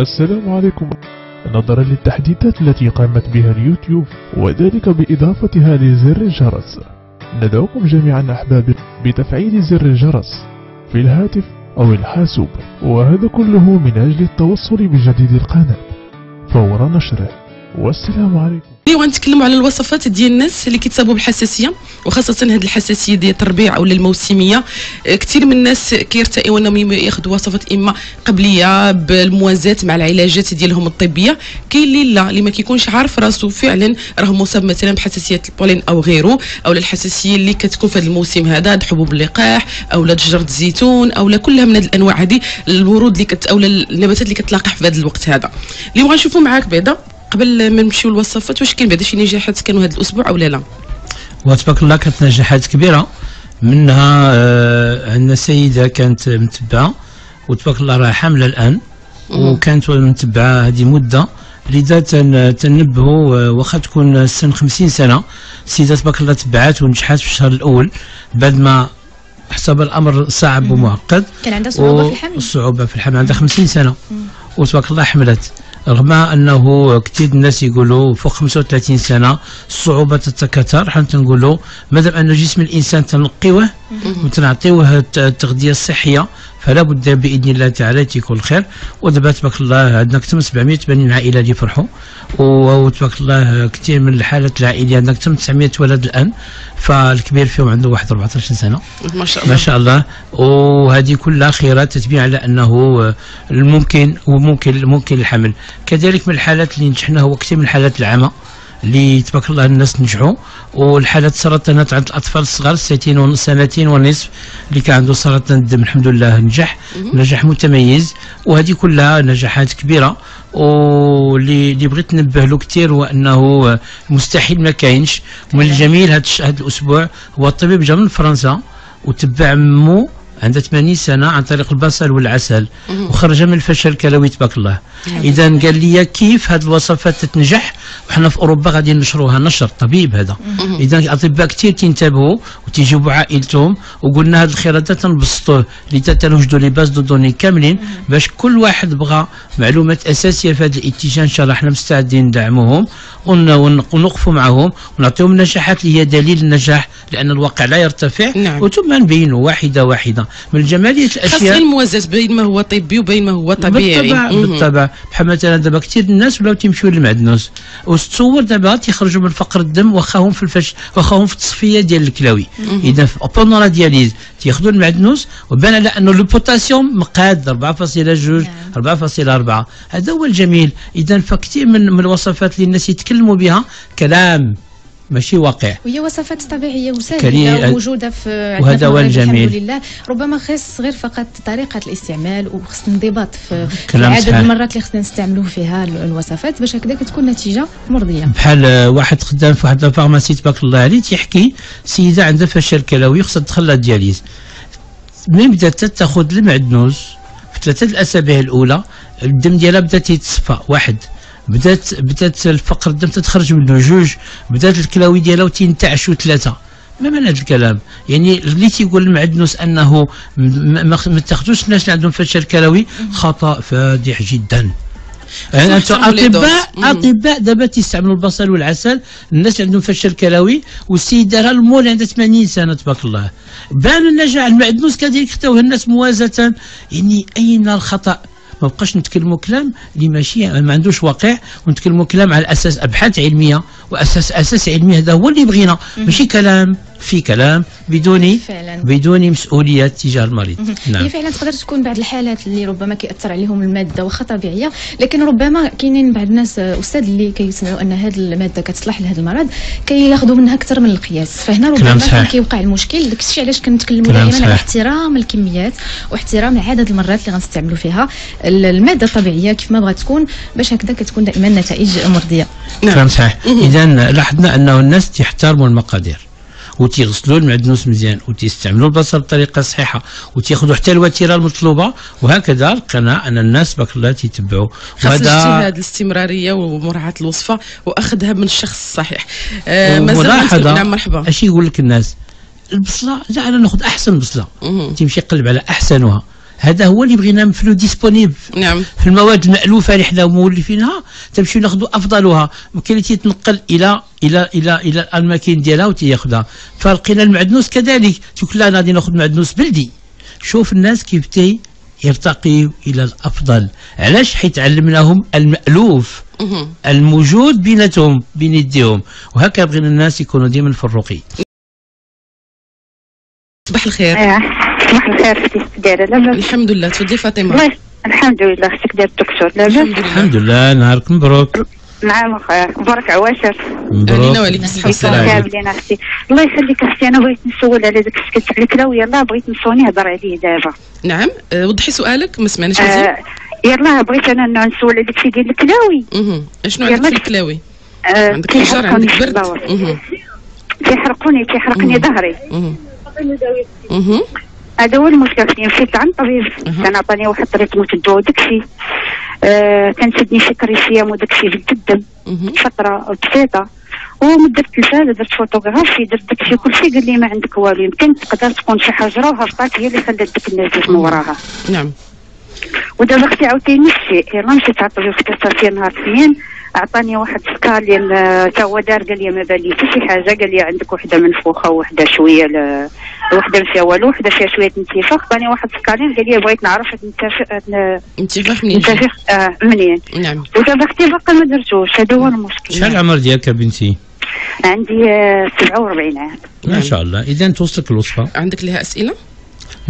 السلام عليكم. نظرا للتحديثات التي قامت بها اليوتيوب وذلك بإضافة هذا زر الجرس، ندعوكم جميعا أحبابي بتفعيل زر الجرس في الهاتف أو الحاسوب، وهذا كله من أجل التوصل بجديد القناة فور نشره. والسلام عليكم. اليوم غنتكلموا على الوصفات ديال الناس اللي كيتصابوا بالحساسيه، وخاصه هذه الحساسيه ديال الربيع ولا الموسميه. كثير من الناس كيرتئوا انهم ياخذوا وصفات اما قبليه بالموازاه مع العلاجات ديالهم الطبيه، كاين اللي ما كيكونش عارف راسو فعلا راه مصاب مثلا بحساسيه البولين او غيره، او الحساسيه اللي كتكون في هذا الموسم هذا، هاد حبوب اللقاح او لا شجره الزيتون او لا كلها من هاد الانواع هذه الورود اللي او النباتات اللي كتلاقح في هذا الوقت هذا. اليوم غنشوفوا معاك بعدا قبل ما نمشيو للوصفات واش كاين بعدا شي نجاحات كانوا هذا الاسبوع ولا لا؟ وتبارك الله كانت نجاحات كبيره، منها عندنا سيده كانت متبعه وتبارك الله راه حامله الان، وكانت متبعه هذه مده لذا تنبهوا واخا تكون السن 50 سنه. السيده تبارك الله تبعات ونجحات في الشهر الاول بعد ما حسب الامر صعب ومعقد، كان عندها صعوبه في الحمل، الصعوبه في الحمل عندها 50 سنه وتبارك الله حملت، رغم انه كثير الناس يقولوا فوق 35 سنه الصعوبه تتكاثر. حنا تنقولوا مادام ان جسم الانسان تنقيوه وتنعطيوه التغذيه الصحيه فلا بد باذن الله تعالى تيكون خير. ودابا تبارك الله عندنا اكثر من 780 عائله اللي فرحوا، وتبارك الله كثير من الحالات العائليه عندنا اكثر من 900 ولد الان، فالكبير فيهم عنده واحد 14 سنه ما شاء الله ما شاء الله. وهذه كلها خيرات تتبين على انه الممكن وممكن الحمل. كذلك من الحالات اللي نجحنا هو كثير من الحالات العامه اللي تبارك الله الناس نجحوا، والحالات السرطانات عند الاطفال الصغار سنتين ونصف اللي كان عنده سرطان الدم الحمد لله نجح متميز. وهذه كلها نجاحات كبيره، واللي بغيت ننبه له كثير هو انه مستحيل ما كاينش. ومن الجميل هذا الاسبوع هو الطبيب جا من فرنسا وتبع مو عندها 80 سنه عن طريق البصل والعسل وخرج من الفشل الكلوي تبارك الله. اذا قال لي كيف هذه الوصفات تتنجح وحنا في اوروبا غادي نشروها نشر طبيب هذا. اذا الاطباء كثير تنتبهوا وتيجيبوا عائلتهم، وقلنا هذه الخيارات تنبسطوه لتا تنوجدوا لي باز دو دوني كاملين باش كل واحد بغى معلومات اساسيه في هذا الاتجاه. ان شاء الله حنا مستعدين ندعموهم ونوقفوا معهم ونعطيهم النجاحات اللي هي دليل النجاح، لان الواقع لا يرتفع وثم نبينوا واحده واحده. من جمالية الاشياء خاصة الموازاة بين ما هو طبي وبين ما هو طبيعي. بالطبع بحال مثلا دابا كثير الناس ولاو تيمشيو للمعدنوس، وتصور دابا تيخرجوا من فقر الدم واخاهم في الفش واخاهم في التصفيه ديال الكلاوي. اذا بوندون لا دياليز تياخذوا المعدنوس وبان على انه لو بوتاسيوم مقاد 4.2 4.4، هذا هو الجميل. اذا فكثير من الوصفات اللي الناس يتكلموا بها كلام ماشي واقع، وهي وصفات طبيعيه وسهله وموجوده في، وهذا هو الجميل الحمد لله. ربما خاص غير فقط طريقه الاستعمال وخص انضباط في عدد المرات اللي خصنا نستعملوه فيها الوصفات باش هكذاك تكون نتيجه مرضيه. بحال واحد خدام في واحد الفارماسي تبارك الله عليه تيحكي سيده عندها فشل كلوي خصها تدخل لها الدياليز، ملي بدات تاخذ المعدنوس في 3 الاسابيع الاولى الدم ديالها بدا تيتصفى، واحد بدات الفقر الدم تتخرج منه، جوج بدات الكلاوي ديالها تنتعش، 3 ما معنى هذا الكلام؟ يعني اللي تيقول المعدنوس انه ما تاخذوش الناس اللي عندهم فشل كلوي خطا فادح جدا. يعني اطباء دابا تيستعملوا البصل والعسل الناس اللي عندهم فشل كلوي، والسيد دارها المول عندها 80 سنه تبارك الله، بان النجاح. المعدنوس كذلك خداوه الناس موازاه، يعني اين الخطا؟ ما بقاش نتكلموا كلام اللي ماشي ما عندوش واقع، ونتكلموا كلام على اساس ابحاث علميه واساس علمي، هذا هو اللي بغينا، ماشي كلام في كلام بدون مسؤوليه تجاه المريض. نعم هي فعلا تقدر تكون بعض الحالات اللي ربما كيأثر عليهم الماده واخا طبيعيه، لكن ربما كاينين بعض الناس استاذ اللي كيسمعوا ان هذه الماده كتصلح لهذا المرض كياخذوا منها اكثر من القياس، فهنا ربما كيوقع المشكل. داك الشيء علاش كنتكلموا دائما على احترام الكميات واحترام عدد المرات اللي غنستعملوا فيها الماده الطبيعيه كيف ما بغات تكون باش هكذا كتكون دائما نتائج مرضيه. نعم صحيح. اذا لاحظنا انه الناس تيحترموا المقادير وتيغسلوا المعدنوس مزيان وتيستعملوا البصل بطريقه صحيحه وتياخذوا حتى الوتيره المطلوبه، وهكذا لقينا ان الناس بارك الله تيتبعوا. وهذا اجتهاد الاستمراريه ومراعاه الوصفه واخذها من الشخص الصحيح. ملاحظه. نعم مرحبا. اش يقول لك الناس؟ البصله لا انا ناخذ احسن بصله، تيمشي يقلب على احسنها، هذا هو اللي بغينا نفلو ديسبونيبل. نعم. في المواد المألوفة اللي حنا مولفينها تمشيو ناخذوا أفضلها، وكاين اللي تتنقل إلى إلى إلى إلى الأماكن ديالها وتياخذها. فلقينا المعدنوس كذلك، تقول لا أنا غادي ناخذ معدنوس بلدي. شوف الناس كيف يرتقيوا إلى الأفضل، علاش؟ حيت علمناهم المألوف الموجود بيناتهم بين يديهم، وهكا بغينا الناس يكونوا ديما في الرقي. صباح الخير. صباح الخير اختي دايره لاباس؟ الحمد لله. تفضلي فاطمه. الحمد لله. اختك دايره الدكتور لاباس؟ الحمد لله. نهارك مبروك. نعم مبروك عواشر. علينا وعليك السلام. كاملين اختي الله يخليك اختي. انا بغيت نسول على داك السكت على الكلاوي، يلاه بغيت نسوني نهضر عليه دابا. نعم وضحي سؤالك، ما سمعناش مزيان. يلاه بغيت انا نسول على داك الشيء ديال الكلاوي. اشنو عندك في الكلاوي؟ عندك حجر، عندك برد. كيحرقني ظهري. هذا هو المشكل. مشيت عند طبيب كان عطاني واحد طريقه الدواء وداكشي، كنشدني شي كريسيام وداكشي في الدم فتره بسيطه، ومدرت الفاده درت فوتوغرافي درت داكشي كلشي، قال لي ما عندك والو، يمكن تقدر تكون شي حجره وهبطات هي اللي خلات ديك النتيجه من وراها. نعم. ودابا اختي عاوتاني نفس الشيء، يلاه مشيت عند طبيب اختصاصي نهار الاثنين، عطاني واحد سكان اللي تا هو دار، قال لي ما بان لي حتى شي حاجه، قال لي عندك وحده منفوخه وحده شويه وحده ما فيها والو وحده فيها شويه انتفاخ، عطاني واحد سكانين قال لي بغيت نعرف انتفاخ منين. منين؟ نعم. ودابا اختي باقا ما درتوش، هذا هو المشكل. شحال العمر ديالك بنتي؟ عندي 47 عام. ما شاء الله، اذا توصلك الوصفه. عندك لها اسئله؟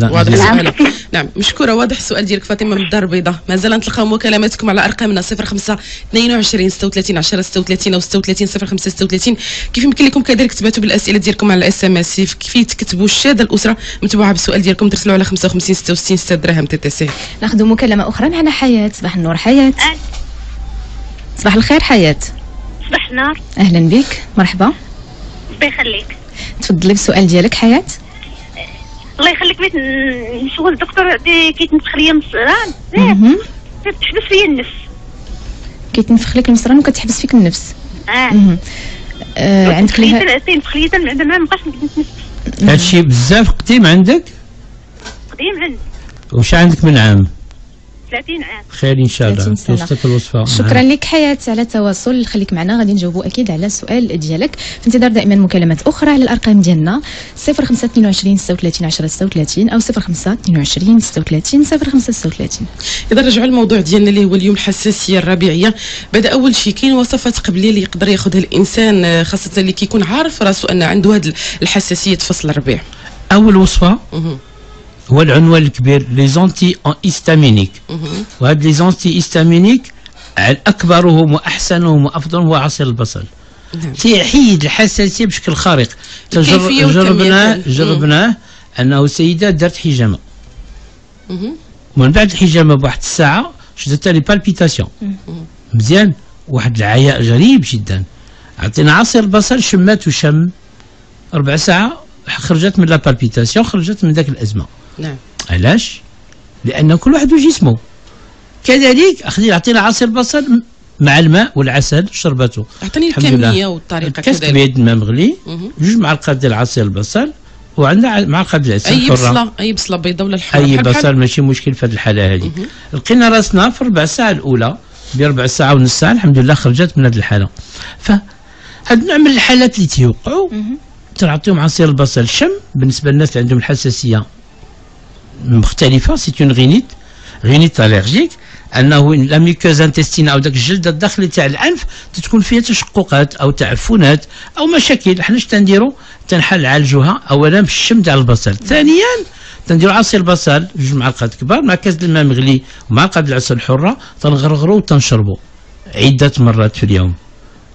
واضح السؤال. نعم مشكوره. واضح السؤال ديالك فاطمه من الدار البيضاء. مازال نتلقاو مكالماتكم على ارقامنا 05 22 36 10 36 او 36 05 36. كيف يمكن لكم كذلك تبعتوا بالاسئله ديالكم على الاس ام اس، كيف تكتبوا الشهاده الاسره متبوعه بالسؤال ديالكم، ترسلوا على 55 66 6 دراهم تي تي سي. ناخذ مكالمه اخرى معنا حياه. صباح النور حياه. صباح الخير حياه. صباح النور. اهلا بك مرحبا. الله يخليك تفضلي بالسؤال ديالك حياه. الله يخليك. بغيت نشوف الدكتور كيتنفخ ليا المصران، كتحبس فيا النفس. كيتنفخ لك المصران وكتحبس فيك النفس. عندك ليها تنفخ ليا بعدا ما نبقاش نتنفس. هادشي بزاف قديم عندك؟ قديم عندي. واش عندك من عام؟ 30 عام. خير ان شاء الله توصلك الوصفه. شكرا لك حياه على التواصل، خليك معنا غادي نجاوبوا اكيد على السؤال ديالك، في انتظار دائما مكالمات اخرى على الارقام ديالنا 05 22 36 10 36 او 05 22 36 05 36. اذا رجعوا للموضوع ديالنا اللي هو اليوم الحساسيه الربيعيه، بعدا اول شيء كاين وصفات قبليه اللي يقدر ياخذها الانسان، خاصه اللي كيكون عارف راسو ان عنده هذه الحساسيه في فصل الربيع. اول وصفه هو العنوان الكبير لي زونتي هيستامينيك، وهاد لي زونتي هيستامينيك اكبرهم واحسنهم وافضلهم هو عصير البصل. تيحيد الحساسيه بشكل خارق. جربناه انه سيده دارت حجامه، ومن بعد الحجامه بواحد الساعه شدتها لي بالبيتاسيون مزيان، واحد العياء غريب جدا. عطينا عصير البصل شمات وشم ربع ساعه خرجت من لا بالبيتاسيون، خرجت من ذاك الازمه. نعم. علاش؟ لأن كل واحد وجسمه. كذلك عطينا عصير بصل مع الماء والعسل شربته. اعطيني الكمية والطريقة كذلك. كاس بيد ما مغلي، جوج معالق ديال عصير البصل وعندنا معلقة ديال العسل. أي بصلة بيضاء ولا الحمراء؟ أي بصل ماشي مشكل في هذه الحالة هذه. لقينا راسنا في ربع ساعة الأولى، بربع ساعة ونص ساعة الحمد لله خرجت من هذه الحالة. فهاد النوع من الحالات اللي تيوقعوا تنعطيهم عصير البصل شم. بالنسبة للناس اللي عندهم الحساسية مختلفة، سيت اون غينيت اليرجيك، انه لا ميكوز انتستينا او داك الجلد الداخلي تاع الانف تتكون فيها تشققات او تعفنات او مشاكل. حنا اش تنديرو؟ تنحل نعالجوها اولا بالشم تاع البصل، ثانيا تنديرو عصير البصل جوج معالقات كبار مع كاس الماء مغلي ومعلقه العسل الحره، تنغرغرو وتنشربو عده مرات في اليوم.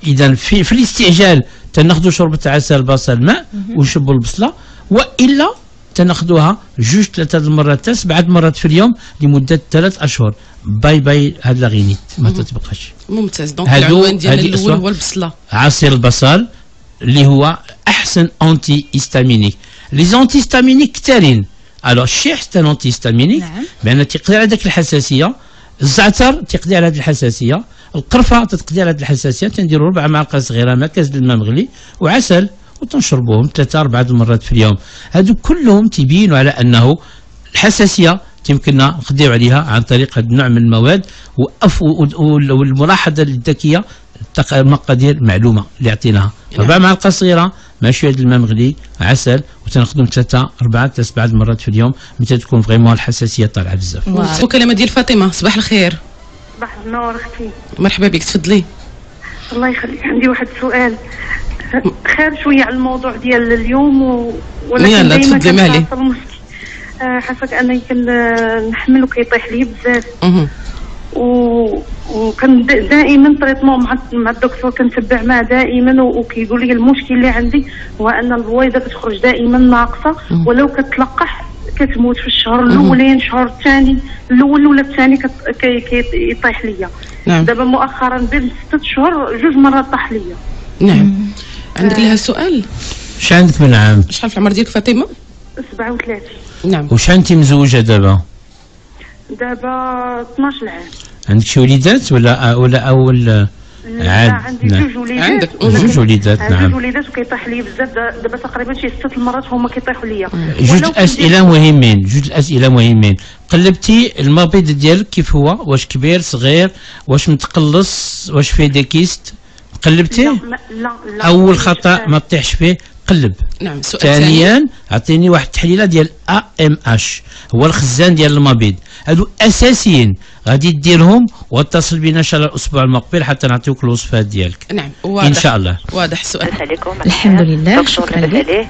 اذا في الاستعجال تناخذوا شربه عسل البصل ماء ونشبوا البصله، والا تناخذوها جوج ثلاثة المرات حتى 7 مرات في اليوم لمدة 3 أشهر. باي باي هاد لا غينيت ما تتبقاش. ممتاز. دونك العنوان ديال الأول هو البصلة، عصير البصل اللي هو أحسن أنتي هيستامينيك. لي زونتي هيستامينيك كثارين. ألوغ الشيح حتى أنتي هيستامينيك بأن تقضي على ذاك الحساسية، الزعتر تقضي على هذه الحساسية، القرفة تقضي على هذه الحساسية. تنديروا 4 معالق صغيرة مع كاس الماء مغلي وعسل وتنشربوهم 3 4 مرات في اليوم. هادو كلهم تبينوا على انه الحساسيه يمكننا نخديو عليها عن طريق هذا النوع من المواد. والملاحظه الذكيه مقادير معلومه اللي عطيناها، 4 معالق صغيره مع شويه الماء مغلي، عسل، وتنخدم 3 4 7 المرات في اليوم متى تكون فريمون الحساسيه طالعه بزاف. المكالمه ديال فاطمه، صباح الخير. صباح النور اختي. مرحبا بك، تفضلي. الله يخليك، عندي واحد السؤال خير شويه على الموضوع ديال اليوم ولكن ديما كنحصل حسب انا كنحمل وكيطيح لي بزاف وكان دائما تريطمون مع الدكتور كنتبع معاه دائما وكيقول لي المشكل اللي عندي هو ان البويضه كتخرج دائما ناقصه ولو كتلقح كتموت في الشهر الاولين، الشهر الثاني الاول ولا الثاني كيطيح ليا. نعم. دابا مؤخرا بين 6 اشهر 2 مرات طاح ليا. نعم. عندك لها سؤال؟ واش عندك من عام؟ شحال في العمر ديالك فاطمه؟ 37. نعم. واش انت مزوجه دابا؟ دابا 12 عام. عندك شي وليدات ولا اول عاد؟ لا، عندي 2 وليدات. عندك 2 وليدات؟ نعم. عندي 2 وليدات وكيطيح لي بزاف، دابا تقريبا شي 6 مرات هما كيطيحوا لي. جوج الاسئله مهمين. قلبتي المبيض ديالك كيف هو؟ واش كبير صغير؟ واش متقلص؟ واش فيه ديكيست؟ قلبتيه؟ لا. اول خطا ما تطيحش فيه، قلب. نعم. ثانيا اعطيني واحد التحليله ديال AMH هو الخزان ديال المبيض. هادو اساسيين غادي ديرهم واتصل بنا ان شاء الله الاسبوع المقبل حتى نعطيوك الوصفات ديالك. نعم. واضح ان شاء الله. واضح السؤال. الحمد لله. شكرا لك.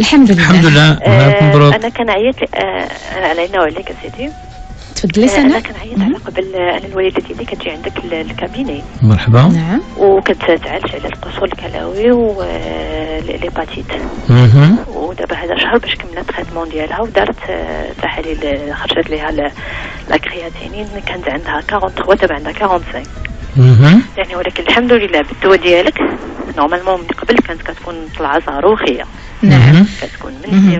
الحمد لله. مبروك. انا كنعيط علينا وعليك سيدي. تفضلي سنة. انا كنعيط على قبل انا الوالده ديالي كتجي عندك الكابيني. مرحبا. نعم. وكتعالج على القصور الكلاوي والهيباتيت. ودابا هذا شهر باش كملت التريتمون ديالها ودارت تحاليل خرجت ليها لا كرياتينين كانت عندها 43 دابا عندها 45. يعني ولكن الحمد لله بالدواء ديالك نورمالمون من قبل كانت كتكون طلعه صاروخيه. نعم. كتكون من 20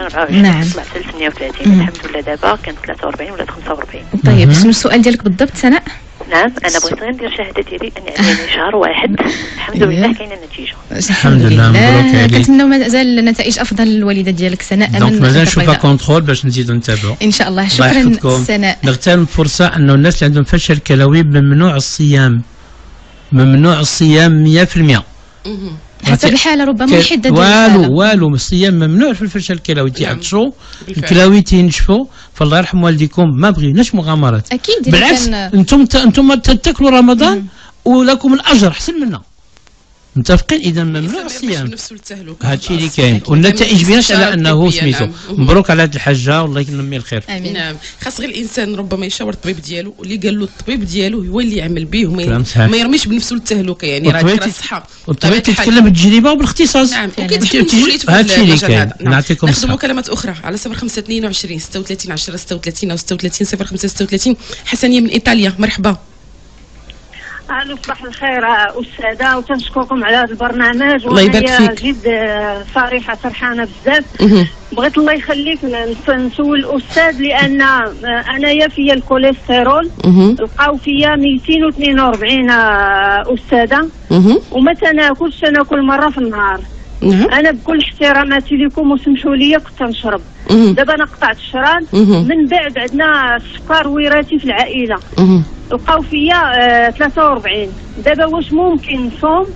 24. نعم. طلعت 38. الحمد لله دابا كانت 43 ولا 45. طيب شنو السؤال ديالك بالضبط سناء؟ نعم انا بغيت غير ندير شهاده ديالي اني عندي شهر واحد الحمد لله كاينه النتيجه. الحمد لله مبروك عليك. كنتمناو مازال النتائج افضل للوالده ديالك سناء. دونك مازال نشوفها كونترول باش نزيدو نتابعو ان شاء الله. شكرا سناء. نغتنم الفرصه انه الناس اللي عندهم فشل كلوي ممنوع الصيام 100%. حسب الحاله ربما يحدد والو الصيام ممنوع في الفشل الكلوي. تعطشوا الكلاوي تينشفوا، فالله يرحم والديكم ما بغيناش مغامرات. اكيد بالعكس انتم تاكلوا رمضان ولكم الاجر احسن منا. متفقين؟ اذا ممنوع الصيام. هادشي اللي كاين والنتائج بيناش على انه سميتو. مبروك على هاد الحاجه والله ينمي الخير. امين. نعم. خاص غير الانسان ربما يشاور الطبيب ديالو اللي قال له الطبيب ديالو هو اللي يعمل به ما يرميش بنفسه للتهلكه. يعني راه صحه والطبيب تيتكلم بالتجربه وبالاختصاص. نعم. هادشي اللي كاين. نعطيكم ناخذ مكالمات اخرى على 05 22 36 10 36 36 05 36. حسنيه من ايطاليا، مرحبا. الو صباح الخير استاذه وكنشكركم على هذا البرنامج. الله يبارك فيك. جد فرحه فرحانه بزاف. بغيت الله يخليك نسول الاستاذ لان انايا فيا الكوليسترول لقاو فيا 242 استاذه وما تناكلش، تناكل مره في النهار. انا بكل احتراماتي لكم وسمحوا لي كنت نشرب. دابا انا قطعت الشران. من بعد عندنا السكر وراثي في العائله. لقاو فيا 43. دابا واش ممكن نصوم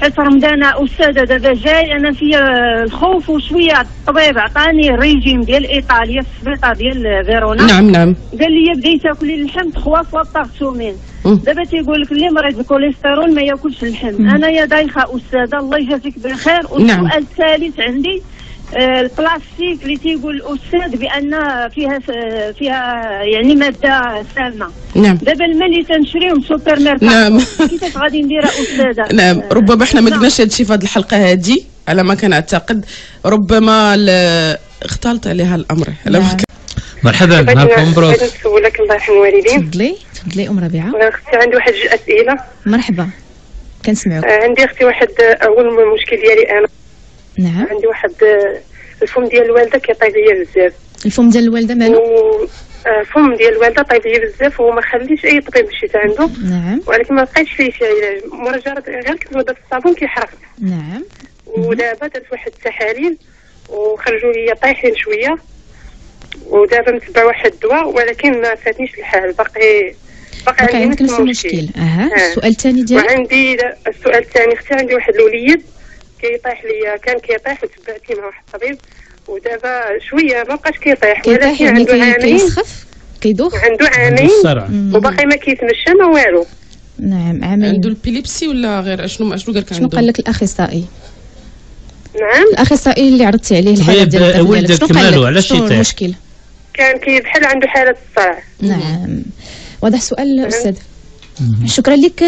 حيت رمضان استاذه دابا جاي؟ انا فيا الخوف وشويه. الطبيب عطاني الريجيم ديال ايطاليا في السبيطار ديال فيرونا. نعم. قال لي بدي تاكلي اللحم 3 فوا باغ سومين. دابا تيقول لك اللي مريض بالكوليسترول ما ياكلش اللحم. انا يا دايخه استاذه الله يجازيك بالخير. والسؤال الثالث عندي البلاستيك اللي تيقول الاستاذ بان فيها يعني ماده سامه. نعم. دابا الماء اللي تنشريو من السوبر ماركت. نعم. كيفاش غادي نديرها استاذه؟ نعم. ربما احنا ما درناش هادشي في هاد الحلقه هادي على ما كنعتقد. ربما اختلط عليها الامر. مرحبا. نهاركم مبروك. بغيت نسولك الله يرحم والديك. تفضلي ام ربيعه. اختي عندي واحد 2 اسئله. مرحبا كنسمعوك. عندي اختي واحد اول مشكل ديالي انا. نعم. عندي واحد الفم ديال الوالده كيطيب ليا بزاف. الفم ديال الوالده مالو؟ الفم ديال الوالده طيب ليا بزاف وما خليش اي طبيب مشيت عنده. نعم. ولكن ما لقيتش فيه شي علاج. مجرد غير كنوضب الصابون كيحرق. نعم. ودابا درت واحد التحاليل وخرجوا لي طايحين شويه ودابا نتبع واحد الدواء ولكن ما فاتنيش الحال، باقي عندي نفس المشكل. السؤال الثاني ديالك. وعندي السؤال الثاني اختي، عندي واحد الوليد كيطيح ليا، كان كيطيح وتبعتي مع واحد الطبيب ودابا شويه ما بقاش كيطيح، ولكن عنده عامين كيدوخ، عنده عامين وباقي ما كيتمشى ما والو. نعم عامين. عنده البيليبسي ولا غير شنو قال لك؟ شنو قال لك الاخصائي؟ نعم الاخصائي اللي عرضتي عليه الحاله ديال ولدك مالو علاش يطيح؟ المشكل كان كيبحال عنده حاله الصرع. نعم واضح سؤال الاستاذ. شكرا لك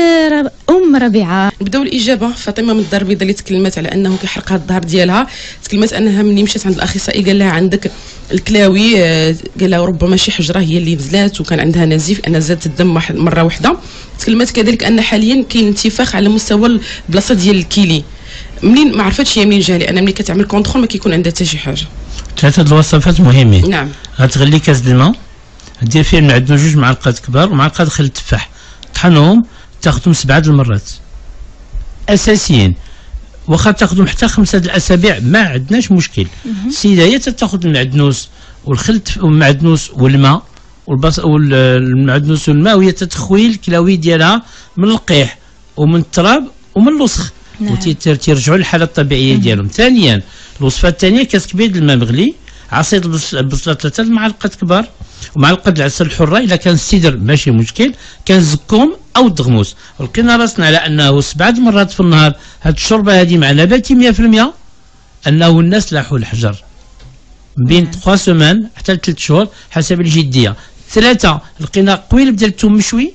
ام ربيعه. نبداو الاجابه. فاطمه من الدار البيضاء اللي تكلمت على انه كيحرقها الظهر ديالها، تكلمت انها ملي مشات عند الاخصائي قال لها عندك الكلاوي، قال لها ربما شي حجره هي اللي نزلات وكان عندها نزيف، انا زادت الدم مره واحده. تكلمت كذلك ان حاليا كاين انتفاخ على مستوى البلاصه ديال الكيلي، منين ما عرفتش هي منين جا، لان ملي كتعمل كونترول ما كيكون عندها حتى شي حاجه. ثلاثه الوصفات مهمين. نعم. غتغلي كاس الماء، دير فيه من عندنا 2 معلقات كبار ومعلقه خل التفاح، طحنهم تاخذهم 7 المرات اساسيين، واخا تاخذهم حتى 5 الاسابيع ما عندناش مشكل. السيده هي تاخذ المعدنوس والخل والمعدنوس والماء والمعدنوس والماء، وهي تتخوي الكلاوي ديالها من القيح ومن التراب ومن الوسخ. نعم. وترجعوا للحاله الطبيعيه ديالهم. ثانيا الوصفه الثانيه كاس كبير الماء مغلي، عصير البصله 3 معلقات كبار ومعلقه العسل الحره، الا كان السدر ماشي مشكل، كان زكوم او الدغموس. لقينا راسنا على انه 7 مرات في النهار هاد الشوربه هذه معنا نباتي 100%، انه الناس لاحوا الحجر بين 3 سمان حتى 3 شهور حسب الجديه. ثلاثه لقينا قويلب ديال الثوم مشوي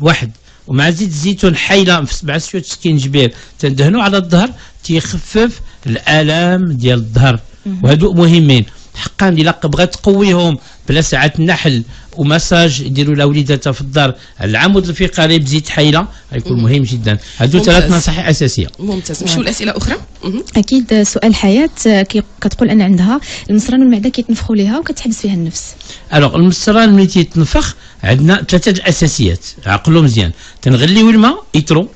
واحد ومع زيت الزيتون حيله مع شويه سكينجبير تندهنوا على الظهر، تيخفف الالام ديال الظهر. وهادو مهمين حقا، الا بغات تقويهم بلا ساعه النحل ومساج يديروا لها وليداتها في الدار العمود الفقري بزيت حيله، غيكون مهم جدا. هادو 3 نصائح اساسيه. ممتاز. نمشيو لاسئله اخرى. اكيد سؤال حياه كتقول ان عندها المصران والمعده كيتنفخوا ليها وكتحبس فيها النفس. الوغ المصران ملي تيتنفخ عندنا 3 الاساسيات، عقلوا مزيان، تنغليو الماء يترو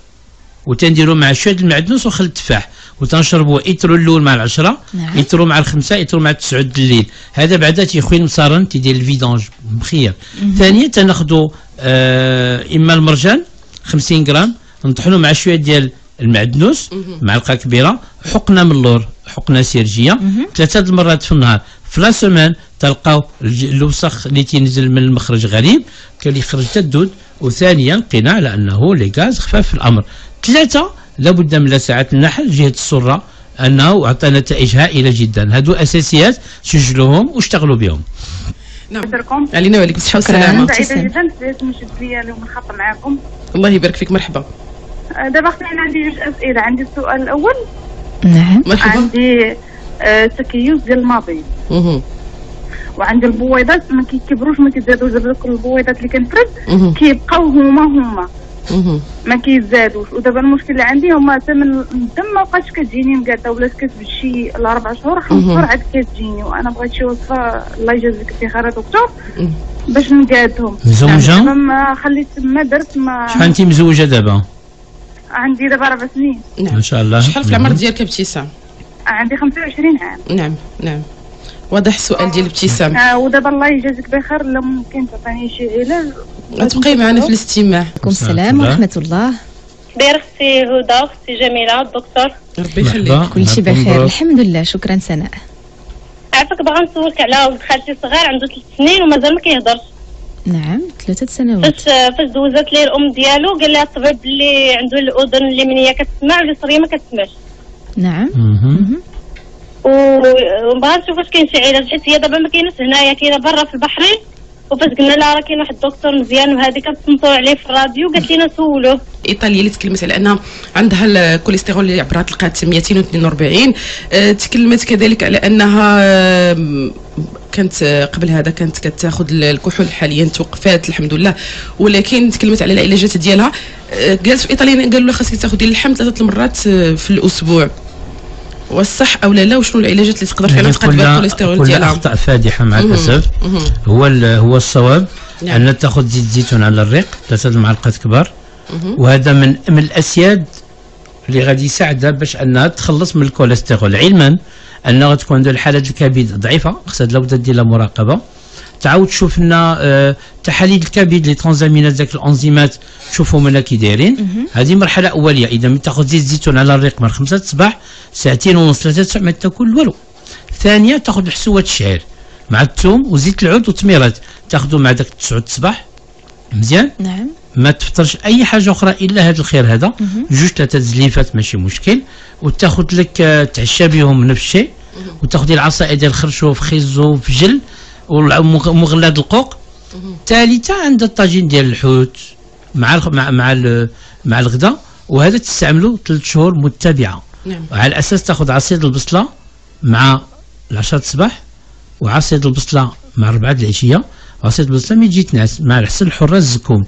وتنديروا مع شويه المعدنوس وخل التفاح وتنشربوا ايترو الاول مع 10، ايترو مع 5، ايترو مع 9 الليل، هذا بعدا تيخوي المصارن تيدير الفيدونج بخير. ثانيا تناخذوا اما المرجان 50 غرام نطحنوا مع شويه ديال المعدنوس معلقه كبيره، حقنه من اللور، حقنه سيرجيه 3 المرات في النهار. في لا سومان تلقاو الوسخ اللي تينزل من المخرج غريب كان يخرج حتى الدود. وثانيا لقينا على انه لي غاز خفاف في الامر. 3 لابد من ساعات النحل جهه السره، انه اعطى نتائج هائله جدا. هادو اساسيات، سجلوهم واشتغلوا بهم. نعم علينا وعليكم الصحه والسلامه. سعيده جدا بديت نشد ديالي ونخاطر معاكم. الله يبارك فيك، مرحبا. دابا اختي انا عندي 2 اسئله. عندي السؤال الاول. نعم مرحبا. عندي تكيس ديال المبيض، وعندي البويضات ما كيكبروش ما كيزادوش، دابا البويضات اللي كنفرد كيبقاو هما ما كيزادوش. ودابا المشكل اللي عندي هما ثمن الدم ما بقاش كتجيني مقاده، ولات كتبدا شي 4 شهور 5 شهور عاد كتجيني، وانا بغيت شي وصفه الله يجازيك بخير يا دكتور باش نقادهم. مزوجه؟ يعني ما خليت ما درت ما. شحال انت مزوجه دابا؟ عندي دابا 4 سنين. نعم ما شاء الله. شحال في العمر ديالك ابتسام؟ عندي 25 عام. نعم نعم واضح السؤال ديال ابتسام. ودابا الله يجازيك بخير لا ممكن تعطيني شي علاج؟ غتبقي معنا في الاستماع. عليكم السلام ورحمه الله. بخير اختي هدى، اختي جميله، الدكتور ربي يخليك. كلشي بخير الحمد لله. شكرا سناء. عافاك باغا نسولك على ولد خالتي صغير عنده 3 سنين ومازال ما كيهضرش. نعم 3 سنوات. فاش دوزات ليه الام ديالو قال لها الطبيب اللي عنده الاذن اليمينيه كتسمع واليسريه ما كتسمعش. نعم. وبغا نشوف واش كاين شي علاج، حيت هي دابا ما كايناش هنايا، كاينه برا في البحرين. وفاش قلنا لها راه كاين واحد الدكتور مزيان وهذه كتصنتو عليه في الراديو، قالت لنا سولوه. ايطاليا اللي تكلمت على انها عندها الكوليسترول اللي عبرها طلقات 242. تكلمت كذلك على انها كانت قبل هذا كانت كتاخذ الكحول، حاليا توقفات الحمد لله، ولكن تكلمت على العلاجات ديالها. قالت في ايطاليا قالوا لها خاصك تاخذي اللحم 3 مرات في الاسبوع، والصح او لا، وشنو العلاجات اللي تقدر فعلا تقلل الكوليسترول ديالها؟ كل اخطاء فادحه مع الاسف. هو الصواب. نعم. ان تاخذ زيت الزيتون على الريق 3 معلقات كبار، وهذا من الاسياد اللي غادي يساعدها باش انها تخلص من الكوليسترول، علما انها غتكون عندها الحاله الكبد ضعيفه خصها لابد دير لها مراقبه. تعاود تشوف لنا تحاليل الكبد لي ترانزامينات ذاك الانزيمات تشوفهم هنا كي دايرين. هذه مرحله اوليه. اذا من تاخذ زيت الزيتون على الريق من 5 الصباح ساعتين ونص 3 ما تاكل والو. ثانيه تاخذ حسوات الشعير مع الثوم وزيت العود والتميرات تاخذو مع ذاك 9 الصباح مزيان. نعم ما تفطرش اي حاجه اخرى الا هذا الخير هذا جوج 3 زليفات ماشي مشكل. وتاخذ لك تعشى بهم نفس الشيء وتاخذي العصائر ديال الخرشوف خيزو فجل ومغلاد القوق. ثالثه عند الطاجين ديال الحوت مع مع الغداء. وهذا تستعملو 3 شهور متبعه. نعم. وعلى الاساس تاخذ عصير البصله مع 10 الصباح وعصير البصله مع 4 العشيه. عصير البصله ما يجي تنعس مع العسل الحراس الزكوم.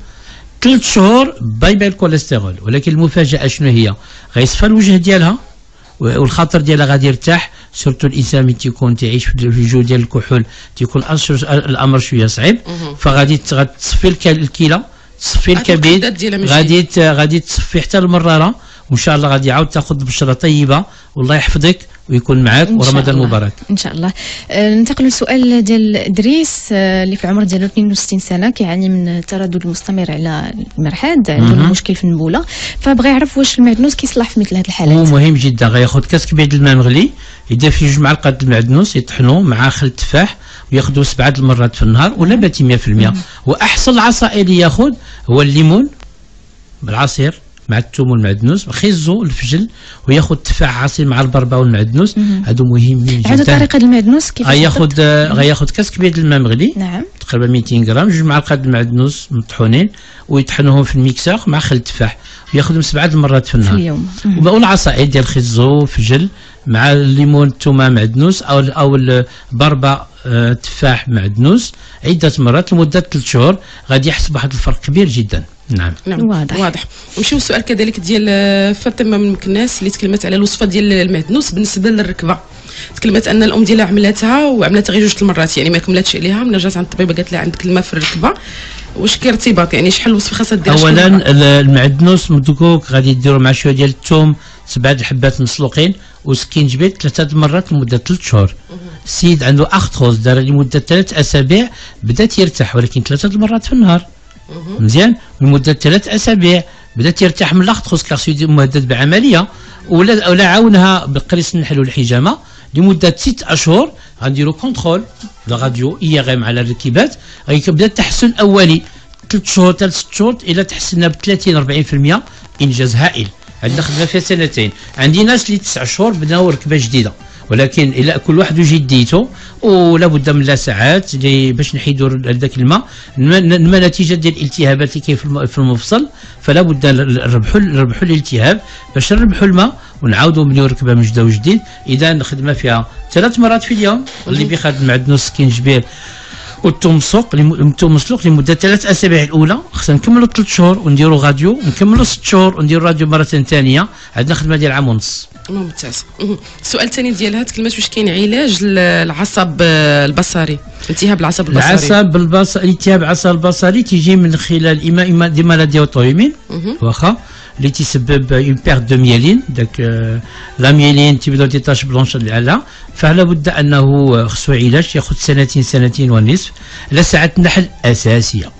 3 شهور باي باي الكوليسترول. ولكن المفاجاه شنو هي؟ غيصفى الوجه ديالها والخاطر ديالها غادي يرتاح. سورتو الانسان ملي تيكون تعيش في الجو ديال الكحول تيكون الامر شويه صعيب. فغادي تصفي الكلى تصفي الكبد غادي تصفي حتى المراره. وان شاء الله غادي عاود تاخذ بشره طيبه والله يحفظك ويكون معاك ورمضان مبارك ان شاء الله. ننتقل للسؤال ديال ادريس اللي في العمر ديالو 62 سنه كيعاني من التردد المستمر على المرحاض. عنده مشكل في النبوله فبغى يعرف واش المعدنوس كيصلح في مثل هذه الحالات. مهم جدا. غياخذ كاس كبير ديال الماء مغلي يدير فيه 2 معالق المعدنوس يطحنوه مع خل التفاح وياخذوا 7 المرات في النهار ولا باتي 100%. واحسن العصائر اللي ياخذ هو الليمون بالعصير مع الثوم والمعدنوس خيزو الفجل وياخذ تفاح عصير مع البربه والمعدنوس. هادو مهمين جدا. هذا طريقه المعدنوس كيفاش غياخذ كاس كبير ديال الماء مغلي. نعم تقريبا 200 غرام 2 معالق المعدنوس مطحونين ويطحنوهم في الميكسور مع خل التفاح وياخذهم 7 المرات في النهار في اليوم. والعصائر ديال خيزو الفجل مع الليمون الثومه معدنوس او البربه تفاح معدنوس عدة مرات لمدة 3 شهور غادي يحس بواحد الفرق كبير جدا. نعم واضح. نمشيو السؤال كذلك ديال فاطمه من مكناس اللي تكلمت على الوصفه ديال المعدنوس بالنسبه للركبه. تكلمت ان الام ديالها عملتها وعملتها غير 2 المرات يعني ما كملتش عليها. من رجعت عند الطبيبه قالت لها عندك الماء في الركبه. واش كاين ارتباط يعني شحال الوصفه خاصها دير؟ اولا المعدنوس مدكوك غادي ديروا مع شويه ديال الثوم 7 الحبات مسلوقين وسكينجبير 3 مرات لمده 3 شهور. السيد عنده اختروز دار لمده 3 اسابيع بدا يرتاح ولكن 3 مرات في النهار مزيان. لمده 3 اسابيع بدا تيرتاح من الاختروز كارسيو مهدد بعمليه ولا عاونها بقريص النحل والحجامه لمده 6 اشهر. غنديرو كونترول راديو ايغام على الركبات غيبدا التحسن الاولي 3 شهور حتى 6 شهور الى تحسننا ب 30 40%. انجاز هائل. عندنا خدمه فيها 2 سنين. عندي ناس اللي 9 شهور بداو ركبه جديده ولكن الى كل واحد وجديته ولا بد من لساعات باش نحيدوا هذاك الماء ما نتيجه ديال الالتهابات اللي كاين في المفصل. فلا بد نربحوا الالتهاب باش نربحوا الماء ونعاودوا مليون ركبه من جديد وجديد. اذا الخدمه فيها 3 مرات في اليوم اللي بيخدم معدنوس السكينجبير والثوم مسلوق لمده 3 اسابيع الاولى. خصنا نكملوا 3 شهور ونديروا راديو نكملوا 6 شهور ونديروا راديو مره ثانيه. عندنا خدمه ديال عام ونص. ممتاز. السؤال الثاني ديالها تكلمت واش كاين علاج العصب البصري التهاب العصب البصري؟ العصب البصري التهاب العصب البصري تيجي من خلال اما دي مالادي اوتويمين واخا اللي تسبب اون بيرت دو ميالين داك لا ميالين تيبداو دي تاش بلونش على. فلا بد انه خصو علاج ياخذ 2 سنين 2.5 سنين على ساعه النحل اساسيه.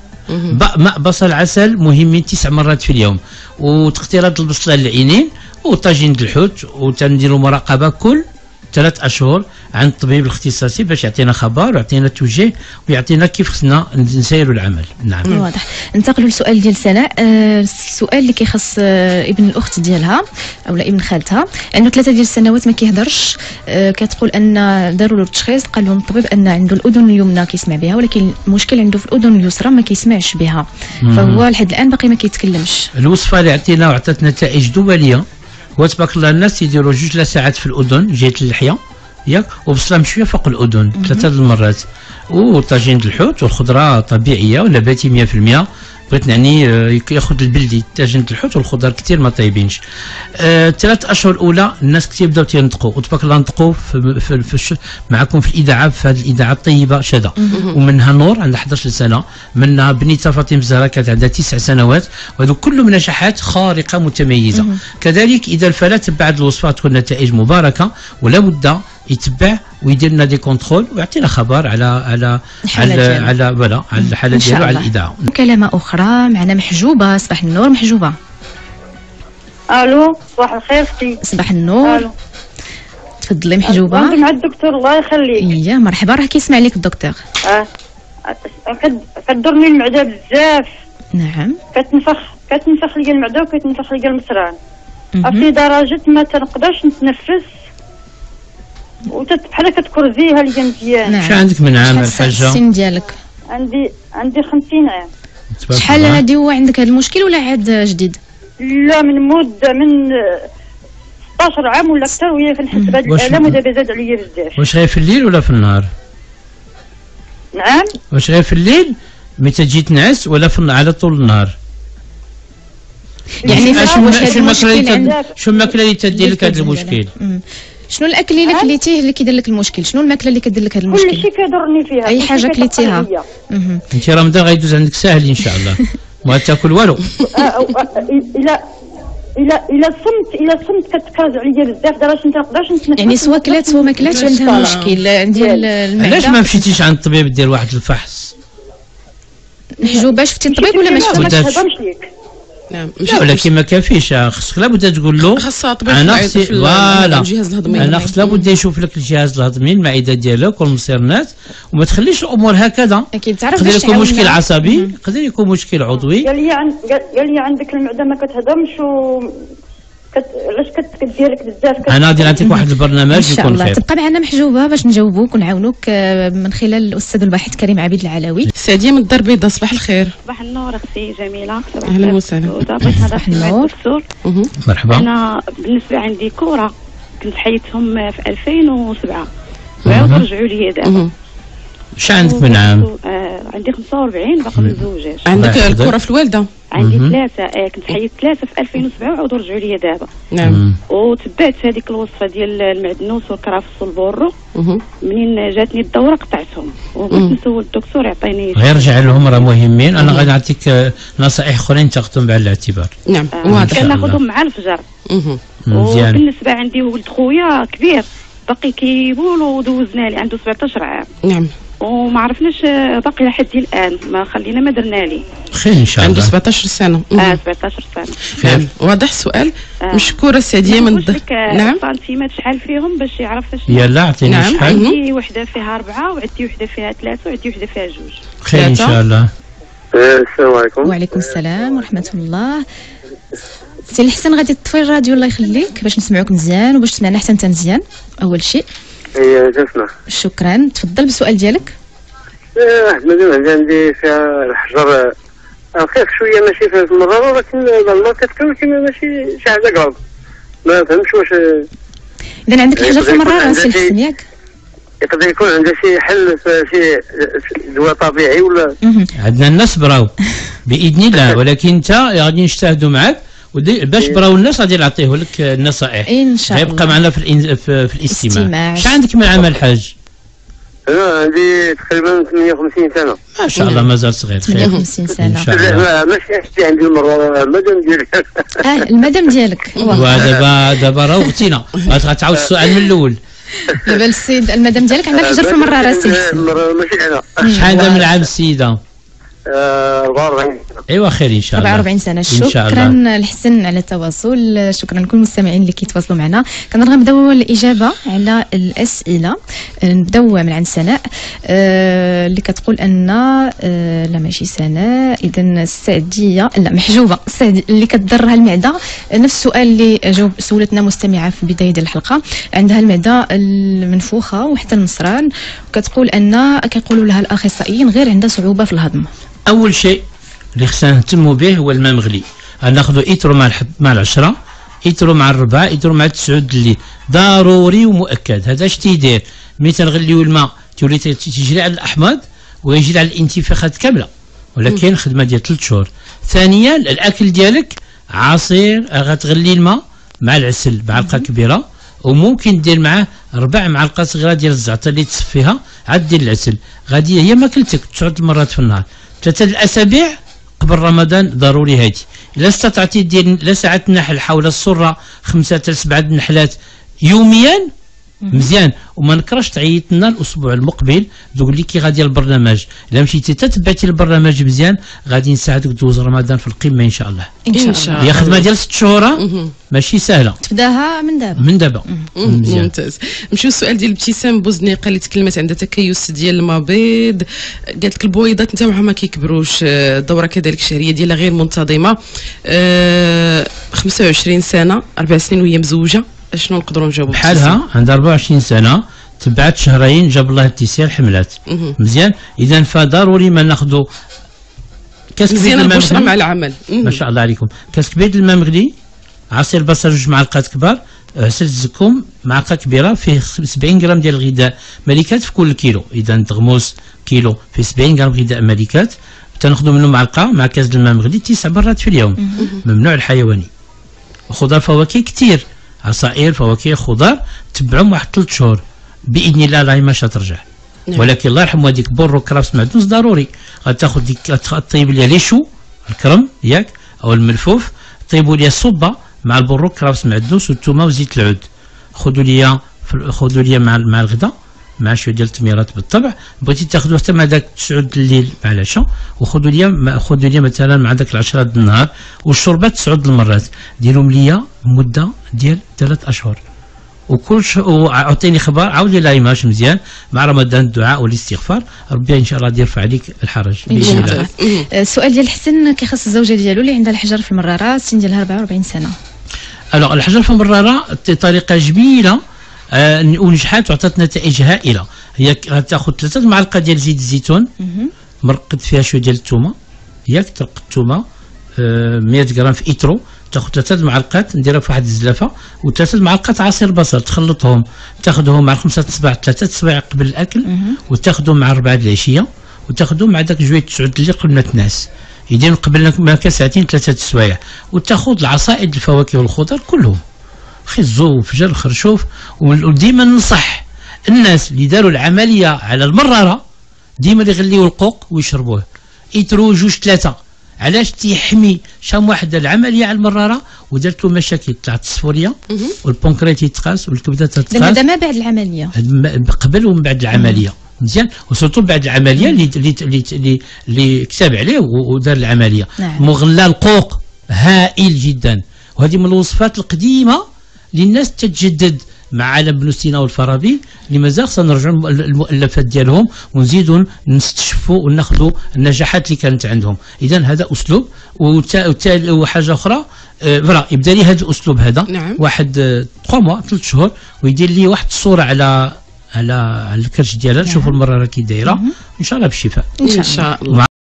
ماء بصل عسل مهمين 9 مرات في اليوم وتقطيرات البصله للعينين وطاجين د الحوت وتنديروا مراقبه كل 3 اشهر عند الطبيب الاختصاصي باش يعطينا خبر ويعطينا توجيه ويعطينا كيف خصنا نسيروا العمل. نعم واضح. ننتقلوا للسؤال ديال سناء. السؤال اللي كيخص ابن الاخت ديالها او ابن خالتها عنده 3 سنوات ما كيهضرش. كتقول ان داروا له التشخيص قال لهم الطبيب ان عنده الاذن اليمنى كيسمع بها ولكن المشكل عنده في الاذن اليسرى ما كيسمعش بها. فهو لحد الان باقي ما كيتكلمش. الوصفه اللي عطينا وعطات نتائج دوليه. وتبارك الله الناس يديروا 2 ساعات في الاذن جهه اللحيه ياك وبصله شويه فوق الاذن 3 المرات وطاجين الحوت والخضره طبيعيه ونباتي 100%. بغيت نعني ياخذ البلدي طاجين الحوت والخضر كثير ما طايبينش. 3 اشهر الاولى الناس كثير بداو تينطقوا وتبارك الله نطقوا في معكم في الاذاعه في هذه الاذاعه الطيبه شذا. ومنها نور عندها 11 سنه منها بنيته فاطمه الزهراء كانت عندها 9 سنوات. وهذو كلهم نجاحات خارقه متميزه. كذلك اذا الفلا تبع الوصفات تكون نتائج مباركه. ولا بد يتبع ويدير لنا دي كونترول ويعطينا خبر على فوالا على الحاله ديالو على الاذاعه. مكالمه اخرى معنا محجوبه، صباح النور محجوبه. الو صباح الخير ختي. صباح النور. الو تفضلي محجوبه. كنت مع الدكتور الله يخليك. يا مرحبا، راه كيسمع لك الدكتور. كدرني المعده بزاف. نعم. كتنفخ ليا المعده وكتنفخ ليا المصران. في درجه ما تنقدرش نتنفس بحال كتكرزيها ليا مزيان. نعم. شحال عندك من عام الحاجه؟ السن ديالك؟ عندي 50 عام. شحال هادي هو عندك هاد المشكل ولا عاد جديد؟ لا من مده من 16 عام ولا اكثر، وهي كنحس بهذا الالم ودابا زاد عليا بزاف. واش غير في الليل ولا في النهار؟ نعم. واش غير في الليل متى تجي تنعس ولا على طول النهار؟ يعني شنو الماكله اللي تدير لك هذا المشكل؟ شنو الاكل اللي كليتيه اللي كيدير لك المشكل؟ شنو الماكله اللي كدير لك هذا المشكل؟ كلشي كيضرني فيها، اي حاجه كليتيها. انت رمضان غيدوز عندك ساهل ان شاء الله، ما تاكل والو. إلا صمت كتكرز عليا بزاف درجة ما تنقدرش نتنفس. يعني سوا كلات سوا ما كلاتش عندها مشكل. عندي المعدة. علاش ما مشيتيش عند الطبيب دير واحد الفحص؟ محجوبة شفتي الطبيب ولا ما شفتيش؟ ما تهضرش ليك. نعم ولكن ما كافيش، خصك لابد تقول له خاصها طبيب فوالا الجهاز الهضمي. انا خص لابد يشوف لك الجهاز الهضمي المعده ديالك والمصيرنات، وما تخليش الامور هكذا. اكيد تعرف يقدر يكون مشكل عصبي، يقدر يكون مشكل عضوي. قال لي عندك المعده ما كتهضمش علاش كدير لك بزاف. انا غادي نعطيك واحد البرنامج يكون خير. تبقى معنا محجوبه باش نجاوبوك ونعاونوك من خلال الاستاذ الباحث كريم عبيد العلوي. سعديه من الدار البيضاء، صباح الخير. صباح النور اختي جميله. اهلا وسهلا. صباح النور. مرحبا. انا بالنسبه عندي كوره كنت حيتهم في 2007 وعاودوا رجعوا لي دابا. شحال عندك من عام؟ عندي 45 باقي مزوجاش. عندك الكره في الوالده؟ عندي 3، كنت حيت 3 في 2007 وعاودوا رجعوا لي دابا. نعم. وتبعت هذيك الوصفه ديال المعدنوس والكرافس والبورو. منين جاتني الدوره قطعتهم وبغيت نسول الدكتور يعطيني. غير رجع لهم، راه مهمين. انا غادي نعطيك نصائح اخرين تاخذهم بعين الاعتبار. نعم واضح. كناخذهم مع الفجر. مزيان. وبالنسبه عندي ولد خويا كبير باقي كيبول ودوزنا لي عنده 17 عام. نعم. وما عرفناش باقي لحد الان ما خلينا ما درنا ليه. خير ان شاء الله. عنده 17 سنه. 17 سنه. خير. واضح السؤال. مشكوره السعديه من الدار. نعم. السنتيمات شحال فيهم باش يعرف اش. يلا اعطيني شحال. عندي وحده فيها 4 وعندي وحده فيها 3 وعندي وحده فيها 2. خير ان شاء الله. السلام عليكم. وعليكم السلام ورحمه الله. سي الحسن غادي تطفي الراديو الله يخليك باش نسمعوك مزيان وباش تسمعنا حتى انت مزيان اول شيء. ايه جسنا. شكرا. تفضل بالسؤال ديالك. واحد المدينه عندي فيها الحجر رقيق شويه، ماشي في المراره ولكن ضلمه كتكون كيما ماشي شي حاجه قرض، ما فهمتش واش. اذا عندك الحجر في المراره سي الحسن ياك؟ يقدر يكون عندها شي حل، شي دواء طبيعي ولا. عندنا الناس براو باذن الله، ولكن انت غادي نجتهدوا معاك باش براو الناس غادي نعطيه لك النصائح ان شاء الله. غيبقى معنا في الاستماع. شحال عندك من عام الحاج؟ انا عندي تقريبا 58 سنه. ما شاء الله مازال صغير. 58 سنه ان شاء الله. ماشي عندي المدام ديالك. المدام ديالك. دابا راوغتينا غتعاود السؤال من الاول. دابا السيد المدام ديالك عندها الحجر في المراره سي الحسن. ماشي انا. شحال عندها من عام السيده؟ 44. ايوا خير ان شاء الله. 44 سنه. شكرا الحسن على التواصل. شكرا لكل المستمعين اللي كيتواصلوا معنا. كنبداو الاجابه على الاسئله. نبداو من عند سناء اللي كتقول ان لا ماشي سناء، اذا السعديه لا محجوبه اللي كتضرها المعده. نفس السؤال اللي سولتنا مستمعه في بدايه الحلقه، عندها المعده المنفوخه وحتى المصران، وكتقول ان كيقولوا لها الاخصائيين غير عندها صعوبه في الهضم. اول شيء اللي خصنا نهتموا به هو الماء مغلي. غناخذوا ايترو مع 10، ايترو مع 4، ايترو مع 9 الليل، ضروري ومؤكد. هذا اش تيدير؟ ملي تنغليو الماء تولي تجري على الاحماض ويجري على الانتفاخات كامله، ولكن خدمه ديال 3 شهور. ثانيا الاكل ديالك عصير، غتغلي الماء مع العسل معلقه كبيره، وممكن دير معاه 4 معالق صغيره ديال الزعتر اللي تصفيها عاد دير العسل. غادي هي ماكلتك 9 مرات في النهار 3 الأسابيع قبل رمضان ضروري هادي. إلا استطعتي دير لا ساعة النحل حول السرة 5 حتى 7 نحلات يوميا مزيان وما نكرهش تعيط لنا الاسبوع المقبل تقول لي كي غادي البرنامج. الا مشيتي تتبعتي البرنامج مزيان غادي نساعدك تدوز رمضان في القمه ان شاء الله. ان شاء الله. هي خدمه ديال 6 شهور ماشي سهله، تبداها من دابا مزيان. ممتاز. نمشيو للسؤال ديال ابتسام بوزنيقه اللي تكلمت عندها تكيس ديال المبيض، قالت لك البويضات انت معهم ما كيكبروش، الدوره كذلك الشهريه ديالها غير منتظمه، 25 سنه 4 سنين وهي مزوجه، شنو نقدروا نجاوبوا بحالها؟ عندها 24 سنه تبعت شهرين جاب الله اتصال حملات. مزيان. اذا فضروري ما ناخذوا كاس كبير الماء مغلي مع العمل. ما شاء الله عليكم. كاس كبير الماء مغلي، عصير بصل 2 معلقات كبار، عسل الزكوم معلقه كبيره فيه 70 غرام ديال الغذاء ملكات في كل كيلو، اذا دغموس كيلو فيه 70 غرام غذاء ملكات، تناخذوا منه معلقه مع كاس الماء مغلي 9 مرات في اليوم. ممنوع الحيواني. وخضر فواكه كثير، عصائر فواكه خضار، تبعهم واحد 3 شهور باذن الله العظيم ماشي ترجع. ولكن الله يرحم هذيك بور وكرافس معدنوس ضروري، غتاخذ ديك طيب ليها لي شو الكرم ياك او الملفوف، طيبوا ليها الصبه مع البور وكرافس معدنوس والثومه وزيت العود، خذوا ليها مع الغداء مع شويه ديال التميرات بالطبع، بغيتي تاخذوا حتى مع داك 9 الليل مع العشاء، وخذوا ليا مثلا مع داك 10 النهار، والشربات 9 المرات، ديرهم ليا مده ديال 3 أشهر، وعطيني خبر عاودي لي ماشي مزيان مع رمضان الدعاء والاستغفار، ربي ان شاء الله يرفع عليك الحرج باذن الله. السؤال ديال حسن كيخص الزوجه ديالو اللي عندها الحجر في المراره، السن ديالها 44 سنه. الوغ الحجر في المراره طريقه جميله ونجحات وعطات نتائج هائله، هي تاخذ 3 معالق ديال زيت الزيتون مرقد فيها شويه ديال الثومه، ياك ترقد الثومه 100 غرام في ايترو، تاخذ 3 معالق نديرها في واحد الزلافه، و3 معالق عصير بصل تخلطهم، تاخذهم مع 5 الصباح 3 الصباع قبل الاكل، وتاخذهم مع 4 العشيه، وتاخذهم مع داك جوية 9 الليل قبل ما تنعس، يدير قبل ما كساعتين 3 السوايع، وتاخذ العصائر الفواكه والخضر كلهم، خزو وفجر خرشوف. وديما ننصح الناس اللي داروا العمليه على المراره ديما يغليوا القوق ويشربوه يترو 2-3، علاش؟ تيحمي شام واحد العمليه على المراره ودارت له مشاكل، طلعت الصفوريه والبنكريات يتقاس والكبده تتقاس، هذا ما بعد العمليه، قبل ومن بعد العمليه مزيان، وسورتو بعد العمليه اللي كتب عليه ودار العمليه. نعم. مغلى القوق هائل جدا، وهذه من الوصفات القديمه للناس تتجدد مع عالم بن سينا والفارابي اللي مازال خصنا نرجعوا للمؤلفات ديالهم ونزيدوا نستشفوا وناخذوا النجاحات اللي كانت عندهم. اذا هذا اسلوب، وحاجه اخرى فرا يبدا لي هذا الاسلوب هذا. نعم. واحد 3 شهور ويدير لي واحد الصوره على الكرش ديالها. نعم. نشوفوا المراره كي دايره ان شاء الله بالشفاء ان شاء الله.